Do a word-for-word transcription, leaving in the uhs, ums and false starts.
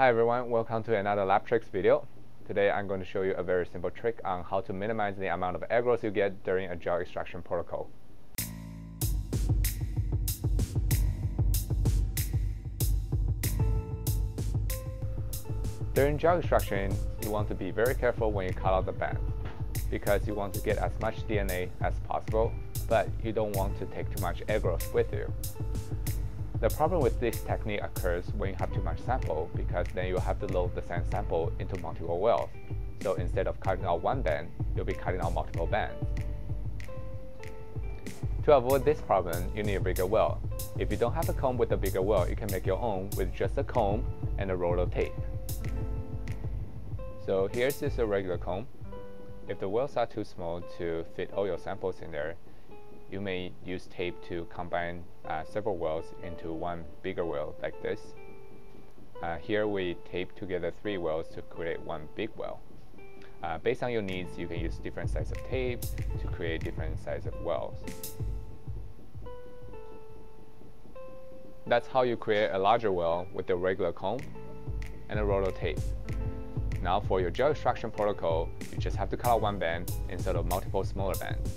Hi everyone, welcome to another lab tricks video. Today I'm going to show you a very simple trick on how to minimize the amount of agarose you get during a gel extraction protocol. During gel extraction, you want to be very careful when you cut out the band, because you want to get as much D N A as possible, but you don't want to take too much agarose with you. The problem with this technique occurs when you have too much sample, because then you have to load the same sample into multiple wells. So instead of cutting out one band, you'll be cutting out multiple bands. To avoid this problem, you need a bigger well. If you don't have a comb with a bigger well, you can make your own with just a comb and a roll of tape. So here's just a regular comb. If the wells are too small to fit all your samples in there, you may use tape to combine uh, several wells into one bigger well like this. Uh, here we tape together three wells to create one big well. Uh, based on your needs, you can use different sizes of tape to create different sizes of wells. That's how you create a larger well with a regular comb and a roll of tape. Now for your gel extraction protocol, you just have to cut out one band instead of multiple smaller bands.